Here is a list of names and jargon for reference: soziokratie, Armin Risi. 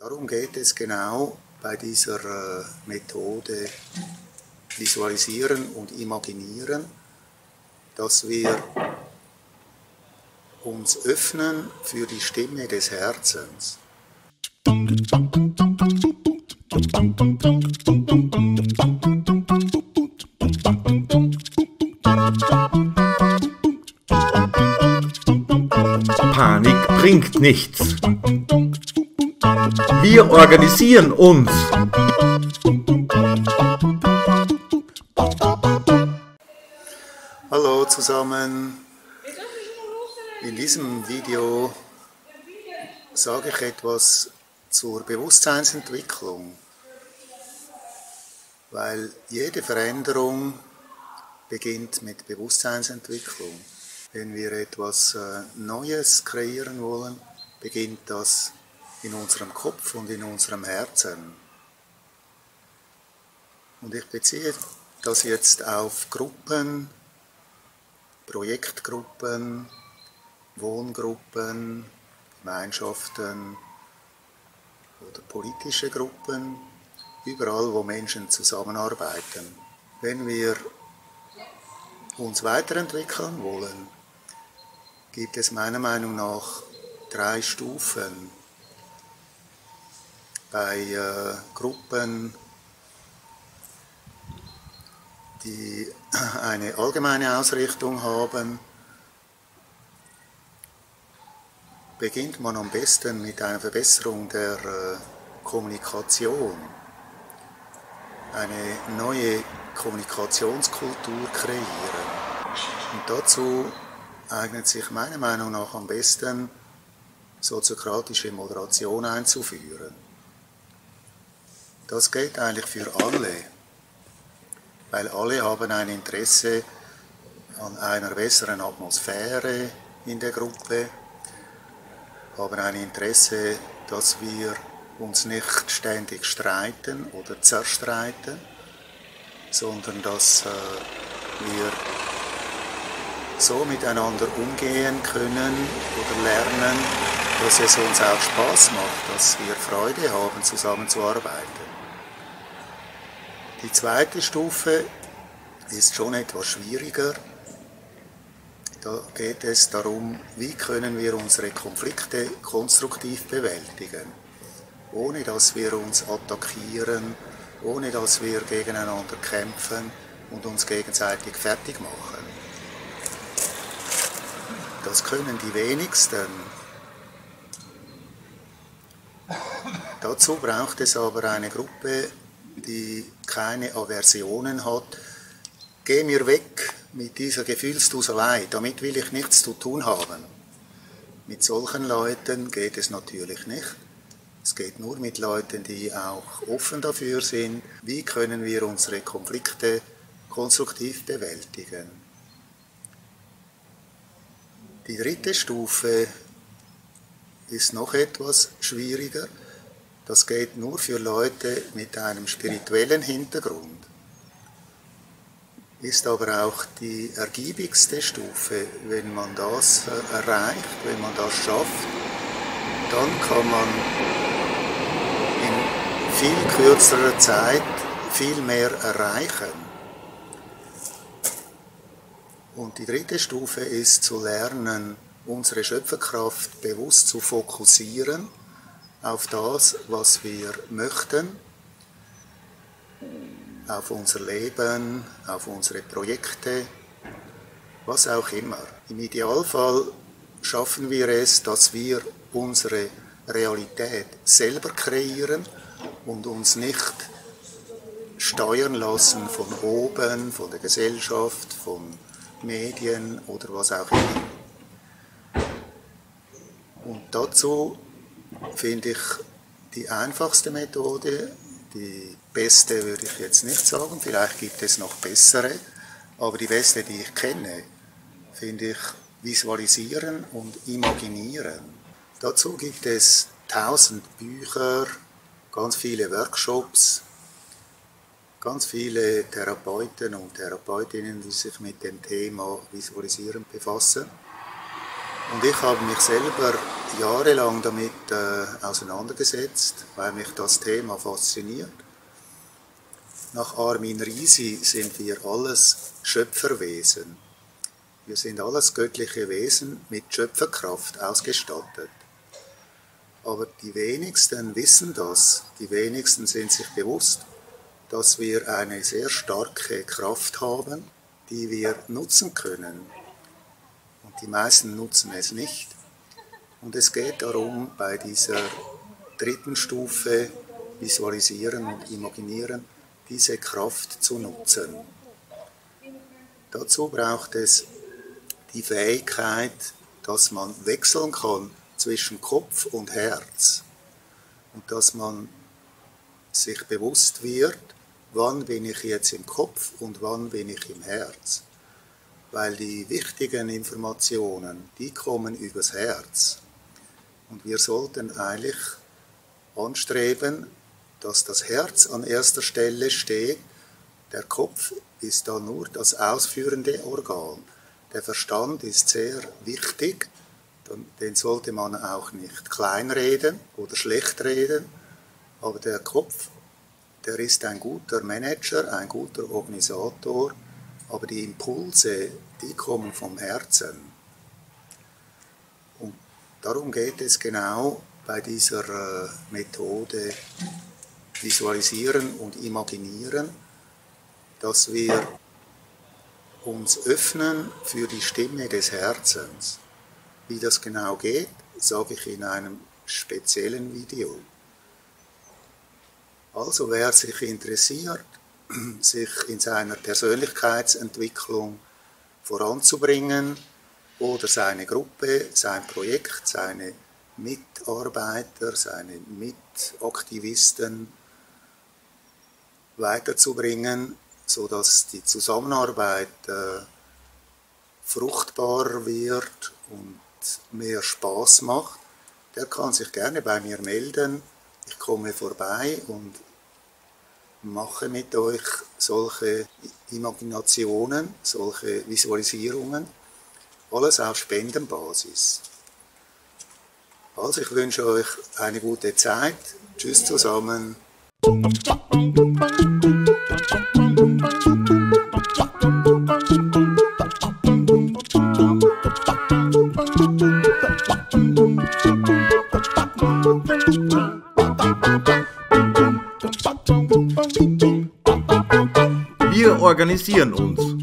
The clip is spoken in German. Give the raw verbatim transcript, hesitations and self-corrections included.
Darum geht es genau bei dieser Methode Visualisieren und Imaginieren, dass wir uns öffnen für die Stimme des Herzens. Panik bringt nichts. Wir organisieren uns. Hallo zusammen. In diesem Video sage ich etwas zur Bewusstseinsentwicklung, weil jede Veränderung beginnt mit Bewusstseinsentwicklung. Wenn wir etwas Neues kreieren wollen, beginnt das in unserem Kopf und in unserem Herzen. Und ich beziehe das jetzt auf Gruppen, Projektgruppen, Wohngruppen, Gemeinschaften oder politische Gruppen, überall wo Menschen zusammenarbeiten. Wenn wir uns weiterentwickeln wollen, gibt es meiner Meinung nach drei Stufen. Bei äh, Gruppen, die eine allgemeine Ausrichtung haben, beginnt man am besten mit einer Verbesserung der äh, Kommunikation. Eine neue Kommunikationskultur kreieren. Und dazu eignet sich meiner Meinung nach am besten, soziokratische Moderation einzuführen. Das gilt eigentlich für alle, weil alle haben ein Interesse an einer besseren Atmosphäre in der Gruppe, haben ein Interesse, dass wir uns nicht ständig streiten oder zerstreiten, sondern dass wir so miteinander umgehen können oder lernen, dass es uns auch Spaß macht, dass wir Freude haben, zusammenzuarbeiten. Die zweite Stufe ist schon etwas schwieriger. Da geht es darum, wie können wir unsere Konflikte konstruktiv bewältigen, ohne dass wir uns attackieren, ohne dass wir gegeneinander kämpfen und uns gegenseitig fertig machen. Das können die wenigsten. Dazu braucht es aber eine Gruppe, die keine Aversionen hat. Geh mir weg mit dieser Gefühlsduselei, damit will ich nichts zu tun haben. Mit solchen Leuten geht es natürlich nicht. Es geht nur mit Leuten, die auch offen dafür sind, wie können wir unsere Konflikte konstruktiv bewältigen. Die dritte Stufe ist noch etwas schwieriger. Das geht nur für Leute mit einem spirituellen Hintergrund, ist aber auch die ergiebigste Stufe. Wenn man das erreicht, wenn man das schafft, dann kann man in viel kürzerer Zeit viel mehr erreichen. Und die dritte Stufe ist zu lernen, unsere Schöpferkraft bewusst zu fokussieren auf das, was wir möchten, auf unser Leben, auf unsere Projekte, was auch immer. Im Idealfall schaffen wir es, dass wir unsere Realität selber kreieren und uns nicht steuern lassen von oben, von der Gesellschaft, von Medien oder was auch immer. Und dazu finde ich die einfachste Methode, die beste würde ich jetzt nicht sagen, vielleicht gibt es noch bessere, aber die beste, die ich kenne, finde ich Visualisieren und Imaginieren. Dazu gibt es tausend Bücher, ganz viele Workshops, ganz viele Therapeuten und Therapeutinnen, die sich mit dem Thema Visualisieren befassen. Und ich habe mich selber jahrelang damit äh, auseinandergesetzt, weil mich das Thema fasziniert. Nach Armin Risi sind wir alles Schöpferwesen. Wir sind alles göttliche Wesen mit Schöpferkraft ausgestattet. Aber die wenigsten wissen das, die wenigsten sind sich bewusst, dass wir eine sehr starke Kraft haben, die wir nutzen können. Und die meisten nutzen es nicht. Und es geht darum, bei dieser dritten Stufe, Visualisieren und Imaginieren, diese Kraft zu nutzen. Dazu braucht es die Fähigkeit, dass man wechseln kann zwischen Kopf und Herz und dass man sich bewusst wird, wann bin ich jetzt im Kopf und wann bin ich im Herz. Weil die wichtigen Informationen, die kommen übers Herz. Und wir sollten eigentlich anstreben, dass das Herz an erster Stelle steht. Der Kopf ist da nur das ausführende Organ. Der Verstand ist sehr wichtig, den sollte man auch nicht kleinreden oder schlecht reden. Aber der Kopf, der ist ein guter Manager, ein guter Organisator, aber die Impulse, die kommen vom Herzen. Und darum geht es genau bei dieser Methode Visualisieren und Imaginieren, dass wir uns öffnen für die Stimme des Herzens. Wie das genau geht, sage ich in einem speziellen Video. Also wer sich interessiert, sich in seiner Persönlichkeitsentwicklung voranzubringen oder seine Gruppe, sein Projekt, seine Mitarbeiter, seine Mitaktivisten weiterzubringen, sodass die Zusammenarbeit äh, fruchtbar wird und mehr Spaß macht, der kann sich gerne bei mir melden. Ich komme vorbei und mache mit euch solche Imaginationen, solche Visualisierungen, alles auf Spendenbasis. Also ich wünsche euch eine gute Zeit. Tschüss zusammen. Wir organisieren uns.